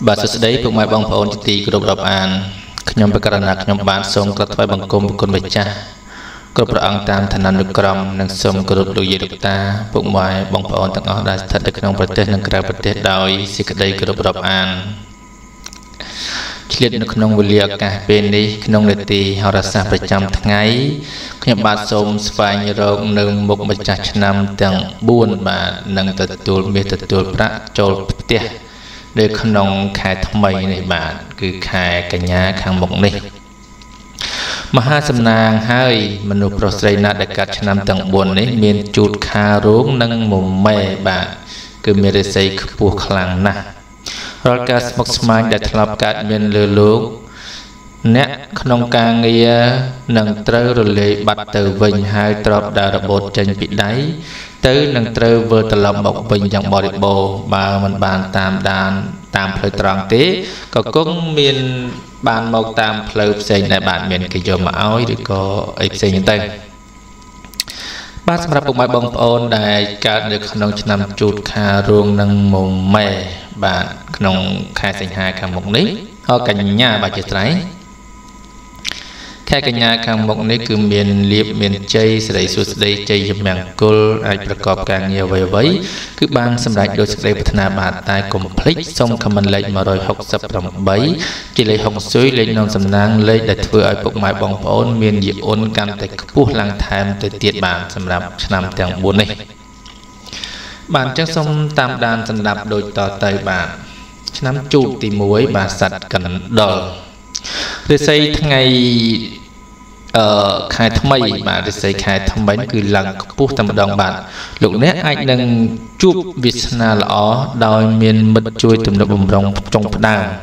Bà sơ đấy phục mại bóng phổ tí cổ đọc an nhóm bà cả nạc nhóm bán sống các thoại bằng công con bạch cha có bà ông tam thần năng lực cầm năng sống cổ đọc dây đọc ta phục mại bóng phổ tặng áo đã thật được nông bà tết năng cả bà tết đòi sẽ cả đây cổ đọc an Clip nông vui liệt cả bên đi nông lệ tì họ đã xa phải trăm tháng ấy nhóm bán sống phải như rộng nâng một bạch cha năm tầng buôn mà nâng tật tuôn mê tật tuôn bạc trộn tiết để khăn nông khai thông bày này bạn cứ khai cả nhà khang mộng này mà hai xâm nàng hai mà nụ pro xây nát đặc cát năm tầng buồn ấy miền chút khá rốn nâng mồm mê bạn cứ mê xây khắp buộc làng nà rồi các mốc mạng đã lập cát miền lưu lúc nét nông ca nghe nâng trơ rồi lệ bắt từ vinh hai trọp đà bột trên vị đáy tới nâng trơ vừa từ lòng bọc bình dòng bò đẹp bồ bà mình bàn tam đàn tam phơi tròn tí có cũng miền bàn màu tam phơi xanh này bạn miền cái dòng máu thì có ít xanh tên bác sắp đặt máy bóng ôn đại cả được nông nằm chuột kha ruông nâng mồm mè bạn nông khai xanh hai cả một lý họ cảnh nhà bà chết lấy khai cả nhà càng một nơi cứ miền liệp miền chơi sẽ đẩy xuống đây chơi dùm mèn côn ai bật cọp càng nhiều về với cứ ban xâm lại đôi sẽ đây bật nà bà tai complete xong comment lại mà rồi học tập đồng bấy chỉ lấy học suối lên non sầm nang lấy để vừa ai bụng mãi bóng ôn miền diệp ôn cam tại buôn lang tham tại tiệt bản xâm làm làm thằng buồn này bản trang xong tam đàn xâm đạp đôi tờ tay bản năm chu tìm muối bà sạch cần đờ để xây ngày khai thông mây mà để xây khai thông bánh cứ lặng bút tầm đồng bạn lúc nét anh đang chụp Việt Nam lõ đòi miền mật chui tìm được bùng rồng trong đàng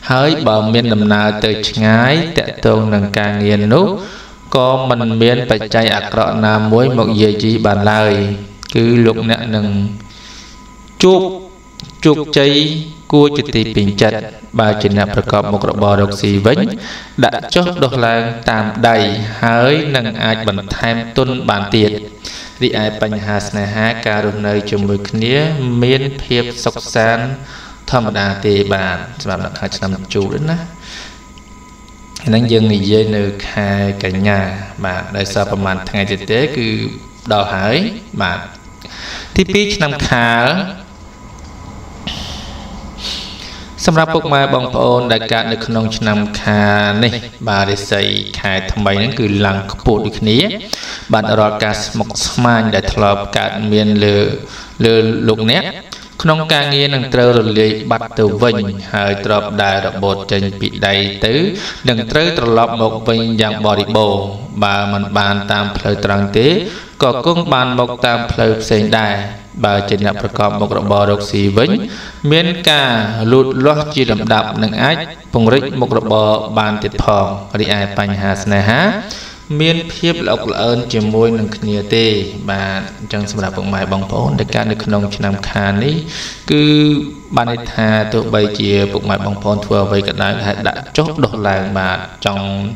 hỡi bờ miền đầm nào tới ngái tệ tương nâng ca nghiền nốt có mình miền phải chạy ạc rõ nam muối một dây chỉ bàn lời cứ lúc nét nâng chụp chụp cháy cua chỉ tìm bình chặt bà chỉ nạp có một bò độc xì vĩnh đã chốt độc làng tạm đầy hỡi nâng ai bẩn thêm tuân bản tiệt vì ai bánh hạt này há cả đồng nơi cho mùi khía miên phiếp sọc sán thầm đà tì bàn và bạn hạt nằm chú đến á nâng dân người dây nơi khai cả nhà mà đời sau bà màn ngày thực tế cứ đòi hỏi mà tiếp biết năm khá xâm ra bốc mai bóng phôn đại ca được nông nằm khá này bà để xây khai thông bày cứ lăng bộ được ní bạn rõ cả một mạng để thọp cả miền lừa lục nét nông ca nghe nâng trơ rồi lì bắt từ vinh hơi trọp đài đọc bột trên bị đầy tứ nâng trơ trọp một vinh dạng bò đi bồ bà mình bàn tam phơi trăng tế có cũng bàn một tam phơi xây đài bà chỉ nạp có một bò độc xì vĩnh miễn ca lụt lót chi đậm đạp nâng ách phùng rích một bò bàn tiệt phòng đi ai bánh hà sân há miên phiếp lọc ơn chiếm môi nâng khnia tê bà chẳng xâm đạp bụng mái bóng phốn đại ca được nông nằm khá ní cứ bà này thà tụi bây chìa bụng mái bóng phốn vừa với cả đại đã chốt độc làng mà trong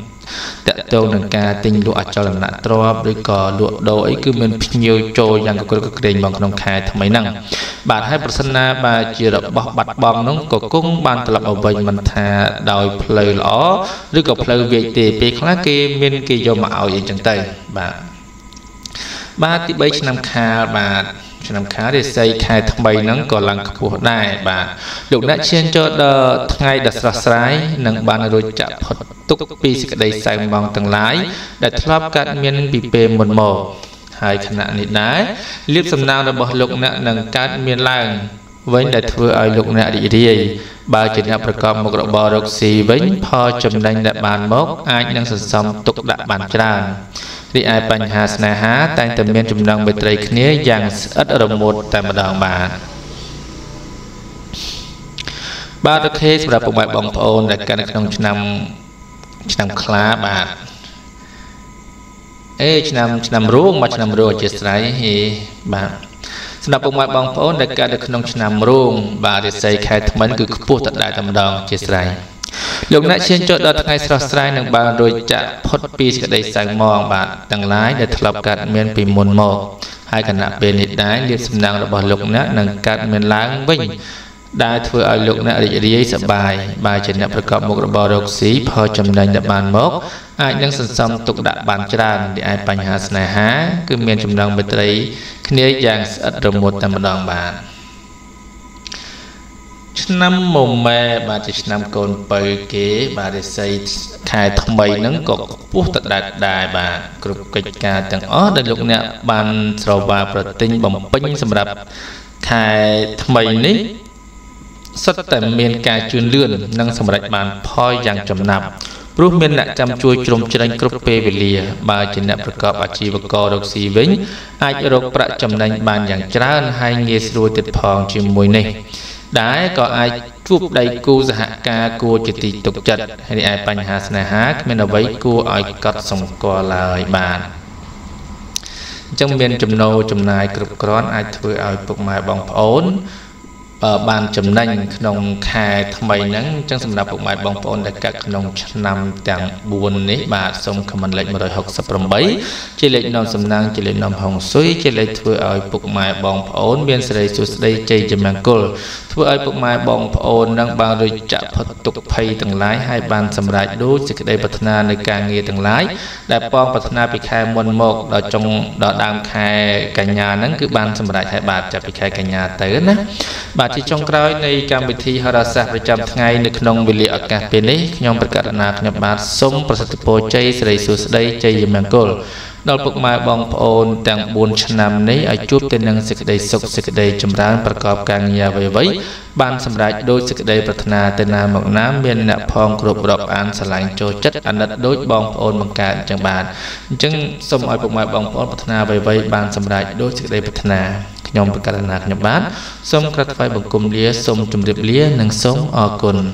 tệ tâu nâng ca tinh lụa cho làm nạn trọp rồi có lụa đổi cứ miên phí nhiều trôi dàng có cực đình bằng nông khai thầm mấy năng bà hai bật sân na bà chìa đọc bọc bạch bóng nóng có cung bàn tập ở bệnh mình thà đòi lời lõ rồi có lời việc thì biết là kì miên kì dô mạo yên chẳng tay bà tí bấy năm khá bà nằm khá để xây khai thông bày nắng còn làng của đài bà lục đã trên cho đợt ngay đặt ra sái nâng bàn rồi chạm hột túc pi sẽ đây sai bằng tầng lái đặt lắp các miền bị pê một mồ hai khả nạn nịt đái liếp sầm nào là bỏ lục nạn nâng các miền làng với đặt vừa ai lục nạn đi đi bà chỉ nạp được con một độ bò độc xì vĩnh pho chùm đánh đặt bàn mốc ai đang sẵn sòng tục đặt bàn tràn đi ai bánh hạt này há tay tầm miên trùm đồng bởi trời khía dàng ất ở đồng một tại một đồng bà ba đất hết ra bộ bài bóng phôn đại ca nông nằm khá bà ê nằm ruông mà nằm ruông chết lấy thì bà xâm đạp bộ bài bóng phôn đại ca nông nằm ruông bà để xây khai thông bánh cứ phút thật đại tầm đồng chết lấy lúc nãy trên chỗ đợt ngay sau sai nâng bà rồi chạm hốt pi sẽ đầy sáng mòn bạn tầng lái để thập cạt miền bị môn một hai cả nạp bên đáy liệt xâm năng là bỏ lục nát nâng cạt miền láng vinh Đại thừa ở lục nợ địa sập bài bài trên nắp cọp một bò độc xí phơi chầm nền đập bàn mốc ai đang sân song tục đạp bàn tràn để ai bành hà sna há cứ miền chầm nòng bệt lấy khné giang sạt rầm một tầm đòn bàn năm mồm mè bà chỉ năm cồn bự kế bà để xây khai thông bày nắng cột bút tật đạt đài bà cột kịch ca từng ó đại lục nợ bàn sầu bà protein bầm bênh sầm đập khai thông bày ní xuất tận miền cà chuyên lươn năng sầm đạch bàn phoi giang chầm nạp rút miền nặng chăm chui trồng trên cột pê về lìa bà chỉ nợ bạc cọp bà chỉ bạc cò độc xì vĩnh ai độc bạc chầm nành bàn giang trán hai nghề ruồi tiệt phòng chỉ mùi này đái có ai chụp đầy cô giả ca cô chỉ tì tục chật hay ai bành hà sna hát mình là với cô ai cọt sòng cò lời bàn trong miền chầm nâu chầm nai cực cón ai thưa ai phục mài bóng ổn bàn chầm nành nồng khai thầm mày nắng trong sầm đạp phục mài bóng ổn là các nồng năm tàng buồn nấy bà sông khăm mình lệnh một đời học sập rầm bấy chỉ lệnh non sầm nang chỉ lệnh non hồng suy chỉ lệnh thưa ai phục mài bóng ổn biên sài suốt đây chơi chầm nang cột thưa ai phục mài bóng ổn đang bao đời chạm phật tục thầy từng lái hai bàn sầm lại đối chỉ đây bát na nơi càng nghe từng lái đại phong bát na bị khai môn một ở trong đó đang khai cả nhà nắng cứ bàn sầm lại hai bà chạm bị khai cả nhà tới nè bà chỉ trong cõi này cam bị thi hara sa phải chăm ngay được nông về liệu cả bên đấy nhom bất cả na nhập bát sống prosatipo chay sri sus đây chay yam angol đào bậc mai bong phồn tặng buồn năm đấy ai chúc tên năng sực đây sốc sực đây chấm ránประกอบ càng nhà về vấy ban sầm rải đôi sực đây pratna tên nam mộng nám miền nạp phong cột độc an sờ lạnh cho chất anh đất đôi bong phồn bằng cả chẳng bàn chứng xong ai bậc mai bong phồn pratna về vấy ban sầm rải đôi sực đây pratna nhom bất cả na nhập bát xong các phái bậc cùng lía xong trùng điệp lía năng sống ở cồn